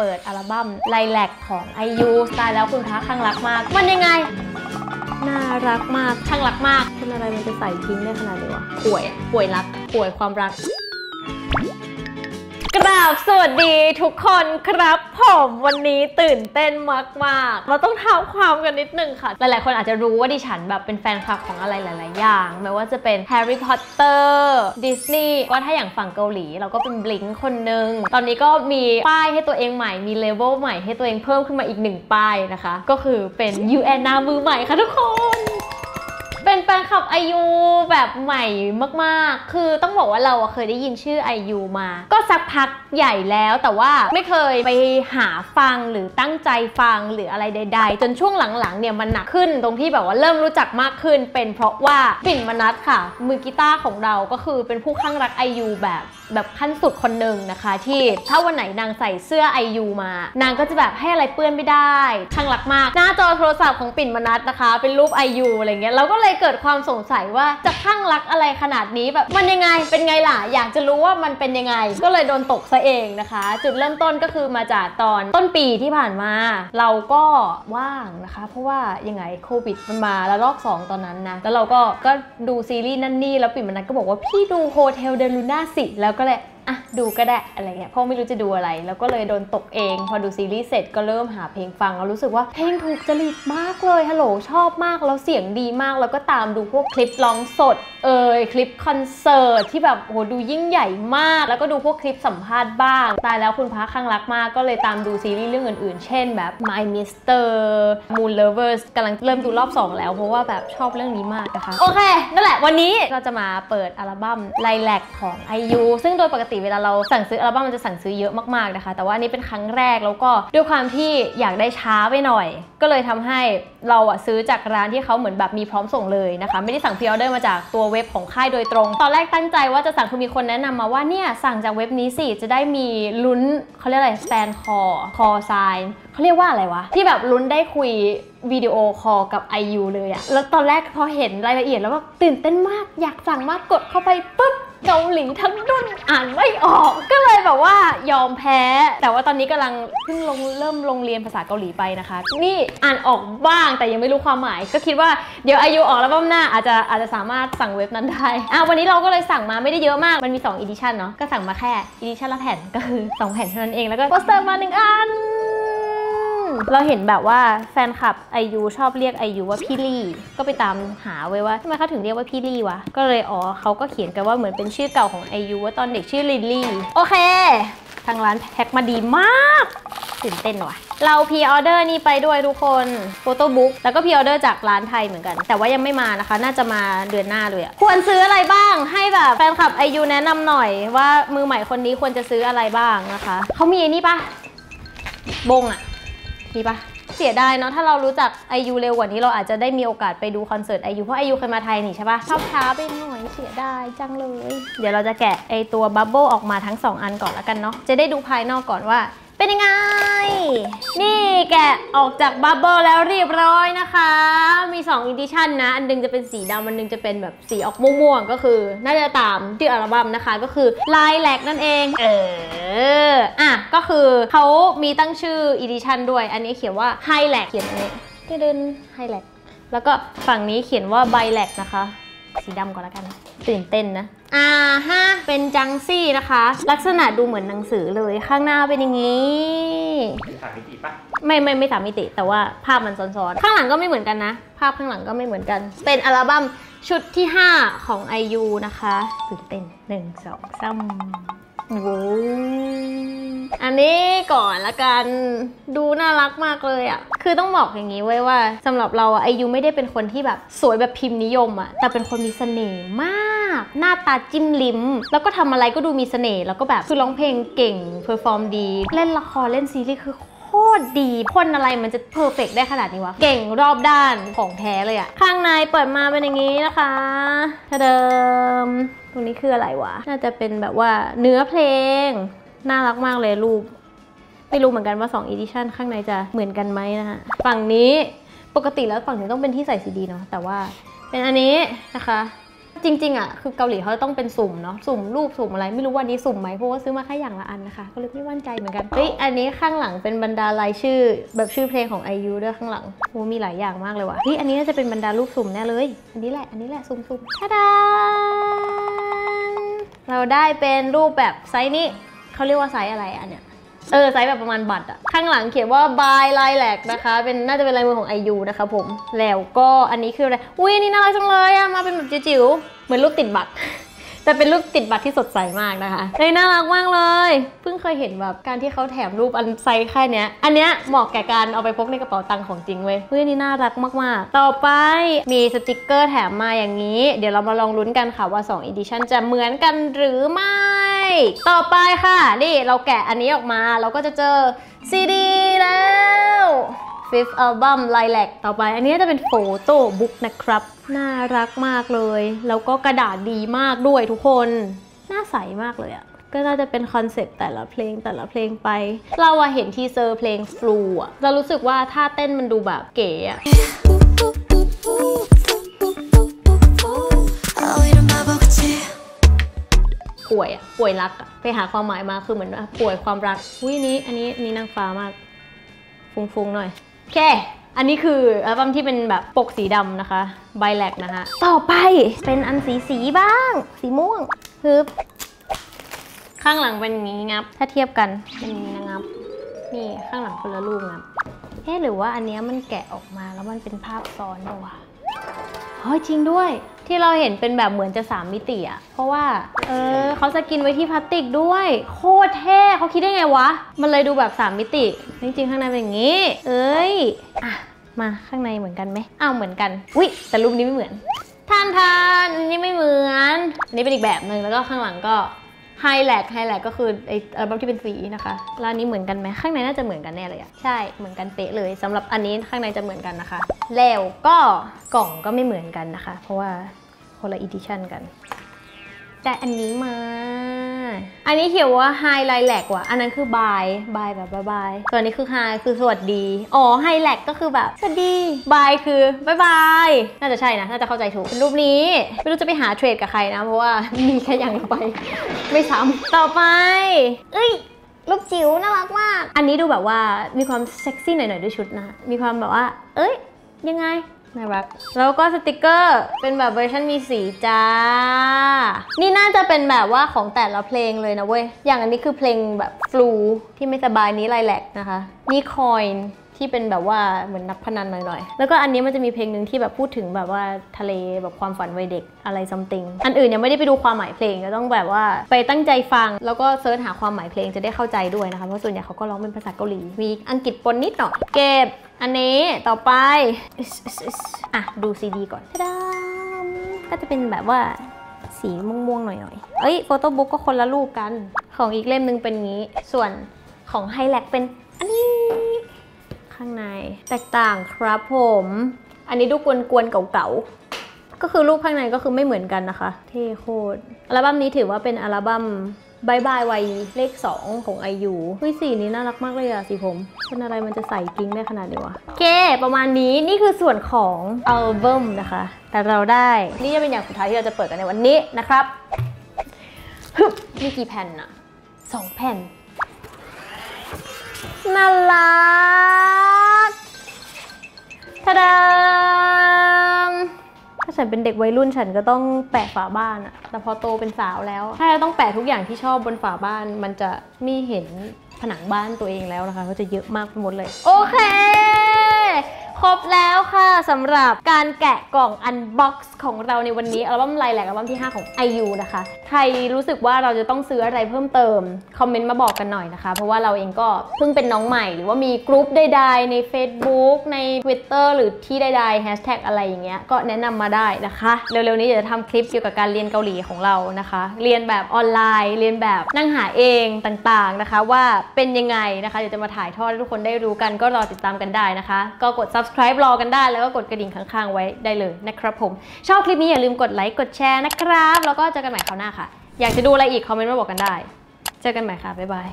เปิดอัลบั้มไลแลกของ IU สไตล์แล้วคุณพระข้างรักมากมันยังไงน่ารักมากข้างรักมากคุณอะไรมันจะใส่ทิ้งได้ขนาดนี้วะป่วยรักป่วยความรักกราบสวัสดีทุกคนครับผมวันนี้ตื่นเต้นมากๆเราต้องเท้าความกันนิดนึงค่ะหลายๆคนอาจจะรู้ว่าดิฉันแบบเป็นแฟนคลับของอะไรหลายๆอย่างไม่ว่าจะเป็นแฮร์รี่พอตเตอร์ดิสนีย์ก็ถ้าอย่างฝั่งเกาหลีเราก็เป็นบลิงค์คนนึงตอนนี้ก็มีป้ายให้ตัวเองใหม่มีเลเวลใหม่ให้ตัวเองเพิ่มขึ้นมาอีกหนึ่งป้ายนะคะก็คือเป็นยูแอนนามือใหม่ค่ะทุกคนเป็นแฟนคลับ IU แบบใหม่มากๆคือต้องบอกว่าเราเคยได้ยินชื่อ IU มาก็สักพักใหญ่แล้วแต่ว่าไม่เคยไปหาฟังหรือตั้งใจฟังหรืออะไรใดๆจนช่วงหลังๆเนี่ยมันหนักขึ้นตรงที่แบบว่าเริ่มรู้จักมากขึ้นเป็นเพราะว่าปิ่นมนัสค่ะมือกีตาร์ของเราก็คือเป็นผู้ข้างรัก IU แบบขั้นสุดคนหนึ่งนะคะที่ถ้าวันไหนนางใส่เสื้อ IU มานางก็จะแบบให้อะไรเปื้อนไม่ได้ข้างรักมากหน้าจอโทรศัพท์ของปิ่นมนัสนะคะเป็นรูป IU อะไรเงี้ยเราก็เลยเกิดความสงสัยว่าจะข้างรักอะไรขนาดนี้แบบมันยังไงเป็นไงล่ะอยากจะรู้ว่ามันเป็นยังไงก็เลยโดนตกซะเองนะคะจุดเริ่มต้นก็คือมาจากตอนต้นปีที่ผ่านมาเราก็ว่างนะคะเพราะว่ายังไงโควิดมันมาแล้วรอบ2ตอนนั้นนะแล้วเราก็ดูซีรีส์นั่นนี่แล้วปิ่นมนัสก็บอกว่าพี่ดูโฮเทลเดลูน่าสิแล้วก็เลยอ่ะดูก็ได้อะไรเงี้ยเพราะไม่รู้จะดูอะไรแล้วก็เลยโดนตกเองพอดูซีรีส์เสร็จก็เริ่มหาเพลงฟังแล้วรู้สึกว่าเพลงถูกจริตมากเลยฮัลโหลชอบมากแล้วเสียงดีมากแล้วก็ตามดูพวกคลิปร้องสดคลิปคอนเสิร์ตที่แบบโหดูยิ่งใหญ่มากแล้วก็ดูพวกคลิปสัมภาษณ์บ้างตายแล้วคุณพระข้างรักมากก็เลยตามดูซีรีส์เรื่องอื่นๆเช่นแบบ My Mister Moon Lovers กำลังเริ่มดูรอบ2แล้วเพราะว่าแบบชอบเรื่องนี้มากนะคะโอเคนั่นแหละวันนี้เราจะมาเปิดอัลบั้ม Lilac ของ IU ซึ่งโดยปกติเวลาเราสั่งซื้ออัลบั้มมันจะสั่งซื้อเยอะมากๆนะคะแต่ว่าอันนี้เป็นครั้งแรกแล้วก็ด้วยความที่อยากได้ช้าไปหน่อยก็เลยทำให้เราอะซื้อจากร้านที่เขาเหมือนแบบมีพร้อมส่งเลยนะคะไม่ได้สั่งพรีออเดอร์มาจากตัวเว็บของค่ายโดยตรงตอนแรกตั้งใจว่าจะสั่งคือมีคนแนะนำมาว่าเนี่ยสั่งจากเว็บนี้สิจะได้มีลุ้นเขาเรียกอะไรสแตนคอไซน์เขาเรียกว่าอะไรวะที่แบบลุ้นได้คุยวิดีโอคอลกับ IU เลยอะแล้วตอนแรกพอเห็นรายละเอียดแล้วแบบตื่นเต้นมากอยากสั่งมากกดเข้าไปปุ๊บเกาหลีทั้งรุ่นอ่านไม่ออกก็เลยแบบว่ายอมแพ้แต่ว่าตอนนี้กำลังเพิ่งเริ่มเรียนภาษาเกาหลีไปนะคะนี่อ่านออกบ้างแต่ยังไม่รู้ความหมายก็คิดว่าเดี๋ยว IU ออกแล้วบ้างหน้าอาจจะสามารถสั่งเว็บนั้นได้วันนี้เราก็เลยสั่งมาไม่ได้เยอะมากมันมี2 edition เนาะก็สั่งมาแค่ edition ละแผ่นก็คือ2แผ่นเท่านั้นเองแล้วก็โปสเตอร์มา1อันเราเห็นแบบว่าแฟนคลับ IU ชอบเรียก IU ว่าพี่ลี่ก็ไปตามหาไว้ว่าทำไมเขาถึงเรียกว่าพี่ลี่วะก็เลยอ๋อเขาก็เขียนกันว่าเหมือนเป็นชื่อเก่าของ IU ว่าตอนเด็กชื่อลิลลี่โอเคทางร้านแพ็คมาดีมากตื่นเต้นว่ะเราพรีออเดอร์นี่ไปด้วยทุกคนโฟโต้บุ๊กแล้วก็พรีออเดอร์จากร้านไทยเหมือนกันแต่ว่ายังไม่มานะคะน่าจะมาเดือนหน้าเลยควรซื้ออะไรบ้างให้แบบแฟนคลับ IU แนะนำหน่อยว่ามือใหม่คนนี้ควรจะซื้ออะไรบ้างนะคะเขามีนี่ปะบงอะมีปะเสียดายเนาะถ้าเรารู้จัก IU เร็วกว่านี้เราอาจจะได้มีโอกาสไปดูคอนเสิร์ต IU เพราะ IU เคยมาไทยนี่ใช่ปะชอบช้าไปหน่อยเสียดายจังเลยเดี๋ยวเราจะแกะไอตัวบับเบิ้ลออกมาทั้ง2อันก่อนแล้วกันเนาะจะได้ดูภายนอกก่อนว่าเป็นยังไงนี่แกะออกจากบับเบิ้ลแล้วเรียบร้อยนะคะมี2อีดิชั่นนะอันนึงจะเป็นสีดำอันนึงจะเป็นแบบสีออกม่วงๆก็คือน่าจะตามชื่ออัลบั้มนะคะก็คือ Lilac นั่นเองอ่ะก็คือเขามีตั้งชื่ออีดิชั่นด้วยอันนี้เขียนว่า Highlight เขียนอันนี้ที่เดิน Highlight แล้วก็ฝั่งนี้เขียนว่า Bilac นะคะสีดำก่อนแล้วกันตื่นเต้นนะฮะเป็นจังซี่นะคะลักษณะดูเหมือนหนังสือเลยข้างหน้าเป็นอย่างนี้สามมิติปะไม่สามมิติแต่ว่าภาพมันซ้อนๆข้างหลังก็ไม่เหมือนกันนะภาพข้างหลังก็ไม่เหมือนกันเป็นอัลบั้มชุดที่5ของ IU นะคะตื่นเต้น1 2 3อันนี้ก่อนละกันดูน่ารักมากเลยอ่ะคือต้องบอกอย่างนี้ไว้ว่าสำหรับเราอ่ะ IU ไม่ได้เป็นคนที่แบบสวยแบบพิมพ์นิยมอ่ะแต่เป็นคนมีเสน่ห์มากหน้าตาจิ้มลิ้มแล้วก็ทำอะไรก็ดูมีเสน่ห์แล้วก็แบบคือร้องเพลงเก่งเพอร์ฟอร์มดีเล่นละครเล่นซีรีส์คือโคตรดีคนอะไรมันจะเพอร์เฟกต์ได้ขนาดนี้วะเก่งรอบด้านของแท้เลยอ่ะข้างในเปิดมาเป็นอย่างนี้นะคะเดิมตรงนี้คืออะไรวะน่าจะเป็นแบบว่าเนื้อเพลงน่ารักมากเลยรูปไม่รู้เหมือนกันว่า2 edition ข้างในจะเหมือนกันไหมนะคะฝั่งนี้ปกติแล้วฝั่งนี้ต้องเป็นที่ใส่ซีดีเนาะแต่ว่าเป็นอันนี้นะคะ จริงๆอ่ะคือเกาหลีเขาต้องเป็นสุ่มเนาะสุ่มรูปสุ่มอะไรไม่รู้วันนี้สุ่มไหมเพราะว่าซื้อมาแค่อย่างละอันนะคะก็เลยไม่มั่นใจเหมือนกันเฮ้ยอันนี้ข้างหลังเป็นบรรดารายชื่อแบบชื่อเพลงของ IU ด้วยข้างหลังโหมีหลายอย่างมากเลยว่ะนี่อันนี้น่าจะเป็นบรรดารูปสุ่มแน่เลยอันนี้แหละสุ่มๆทะดาเราได้เป็นรูปแบบไซส์นี้เขาเรียกว่าไซส์อะไรอันเนี้ยไซส์แบบประมาณบัตรอะข้างหลังเขียนว่า by lilac นะคะเป็นน่าจะเป็นลายมือของ IU นะคะผมแล้วก็อันนี้คืออะไรอุ้ยอันนี้น่ารักจังเลยอะมาเป็นแบบจิ๋วๆเหมือนรูปติดบัตรแต่เป็นรูปติดบัตรที่สดใสมากนะคะเลยน่ารักมากเลยเพิ่งเคยเห็นแบบการที่เขาแถมรูปอันไซส์แค่เนี้ยอันเนี้ยเหมาะแก่การเอาไปพกในกระเป๋าตังค์ของจริงเว้ยอันนี้น่ารักมากๆต่อไปมีสติกเกอร์แถมมาอย่างนี้เดี๋ยวเรามาลองลุ้นกันค่ะว่า2 edition จะเหมือนกันหรือไม่ต่อไปค่ะนี่เราแกะอันนี้ออกมาเราก็จะเจอซีดีแล้ว Fifth Album Lilac ต่อไปอันนี้จะเป็นโฟโต้บุ๊กนะครับน่ารักมากเลยแล้วก็กระดาษดีมากด้วยทุกคนน่าใสมากเลยอะก็น่าจะเป็นคอนเซปต์แต่ละเพลงไปเราเห็นทีเซอร์เพลง Flu อะเรารู้สึกว่าท่าเต้นมันดูแบบเก๋อะป่วยรักอะไปหาความหมายมาคือเหมือนว่าป่วยความรักอุ้ยอันนี้นางฟ้ามากฟุ้งๆหน่อยโอเคอันนี้คืออัลบั้มที่เป็นแบบปกสีดำนะคะไบแลกนะคะต่อไปเป็นอันสีบ้างสีม่วงฮึบข้างหลังเป็นอย่างนี้งับถ้าเทียบกันเป็นอย่างนี้นะงับนี่ข้างหลังคนละรูปงับเอ๊ะหรือว่าอันนี้มันแกะออกมาแล้วมันเป็นภาพซ้อนปะวะเฮ้ยจริงด้วยที่เราเห็นเป็นแบบเหมือนจะ3มิติอะเพราะว่าเขาจะกินไว้ที่พลาสติกด้วยโคตรเท่เขาคิดได้ไงวะมันเลยดูแบบ3มิติจริงๆข้างในเป็นอย่างนี้เอ้ยอ่ะมาข้างในเหมือนกันไหมอ้าวเหมือนกันอุ๊ยแต่รูปนี้ไม่เหมือนท่านอันนี้ไม่เหมือนอันนี้เป็นอีกแบบหนึ่งแล้วก็ข้างหลังก็ไฮแลกก็คือไออัลบั้มที่เป็นสีนะคะร้านนี้เหมือนกันไหมข้างในน่าจะเหมือนกันแน่เลยอะใช่เหมือนกันเป๊ะเลยสำหรับอันนี้ข้างในจะเหมือนกันนะคะแล้วก็กล่องก็ไม่เหมือนกันนะคะเพราะว่าคนละอีดิชั่นกันแต่อันนี้มาอันนี้เขียนว่า High Lilac ว่ะอันนั้นคือ Bye แบบ Bye ส่วนนี้คือ High คือสวัสดีอ๋อ High Lilac ก็คือแบบสวัสดี Bye คือ Bye น่าจะใช่นะน่าจะเข้าใจถูกรูปนี้ไม่รู้จะไปหาเทรดกับใครนะเพราะว่ามีแค่อย่างละใบไม่ซ้ำต่อไปเอ้ยลูกจิ๋วน่ารักมากอันนี้ดูแบบว่ามีความเซ็กซี่หน่อยๆด้วยชุดนะมีความแบบว่าเอ้ยยังไงน่ารักแล้วก็สติกเกอร์เป็นแบบเวอร์ชันมีสีจ้านี่น่าจะเป็นแบบว่าของแต่ละเพลงเลยนะเว้ยอย่างอันนี้คือเพลงแบบฟลูที่ไม่สบายนี้ไลแลกนะคะนี่คอยน์ที่เป็นแบบว่าเหมือนนักพนันหน่อยๆแล้วก็อันนี้มันจะมีเพลงหนึ่งที่แบบพูดถึงแบบว่าทะเลแบบความฝันวัยเด็กอะไรซัมติงอันอื่นยังไม่ได้ไปดูความหมายเพลงก็ต้องแบบว่าไปตั้งใจฟังแล้วก็เสิร์ชหาความหมายเพลงจะได้เข้าใจด้วยนะคะเพราะส่วนใหญ่เขาก็ร้องเป็นภาษาเกาหลีมีอังกฤษปนนิดหน่อยเก็บอันนี้ต่อไปอ่ะดูซีดีก่อนก็จะเป็นแบบว่าสีม่วงๆหน่อยๆเอ้ยโฟโต้บุ๊กก็คนละรูปกันของอีกเล่มนึงเป็นงี้ส่วนของไฮแลกเป็นอันนี้ข้างในแตกต่างครับผมอันนี้ดูกวนๆเก่าๆก็คือรูปข้างในก็คือไม่เหมือนกันนะคะเท่โคตรอัลบั้มนี้ถือว่าเป็นอัลบั้มบายบายวัยเลข2ของ IU อุ้ยสีนี้น่ารักมากเลยอะสีผมเป็นอะไรมันจะใส่กิ้งได้ขนาดนี้วะโอเคประมาณนี้นี่คือส่วนของอัลบั้มนะคะแต่เราได้นี่จะเป็นอย่างสุดท้ายที่เราจะเปิดกันในวันนี้นะครับมีกี่แผ่นอะ2แผ่นน่ารักทะดามถ้าฉันเป็นเด็กวัยรุ่นฉันก็ต้องแปะฝาบ้านอะแต่พอโตเป็นสาวแล้วถ้าเราต้องแปะทุกอย่างที่ชอบบนฝาบ้านมันจะไม่เห็นผนังบ้านตัวเองแล้วนะคะก็จะเยอะมากไปหมดเลยโอเคครบแล้วค่ะสำหรับการแกะกล่องอันบ็อกซ์ของเราในวันนี้อัลบั้มไลแลกอัลบั้มที่5ของ IU นะคะใครรู้สึกว่าเราจะต้องซื้ออะไรเพิ่มเติมคอมเมนต์มาบอกกันหน่อยนะคะเพราะว่าเราเองก็เพิ่งเป็นน้องใหม่หรือว่ามีกรุ๊ปใดๆใน Facebook ใน Twitter หรือที่ใดๆแฮชแท็กอะไรอย่างเงี้ยก็แนะนำมาได้นะคะเร็วๆนี้เดี๋ยวจะทำคลิปเกี่ยวกับการเรียนเกาหลีของเรานะคะเรียนแบบออนไลน์เรียนแบบนั่งหาเองต่างๆนะคะว่าเป็นยังไงนะคะเดี๋ยวจะมาถ่ายทอดให้ทุกคนได้รู้กันก็รอติดตามกันได้นะคะก็กด subscribe รอกันได้แล้วก็กดกระดิ่งข้างๆไว้ได้เลยนะครับผมชอบคลิปนี้อย่าลืมกดไลค์กดแชร์นะครับแล้วก็เจอกันใหม่คราวหน้าค่ะอยากจะดูอะไรอีกคอมเมนต์มาบอกกันได้เจอกันใหม่ค่ะบ๊ายบาย